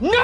No!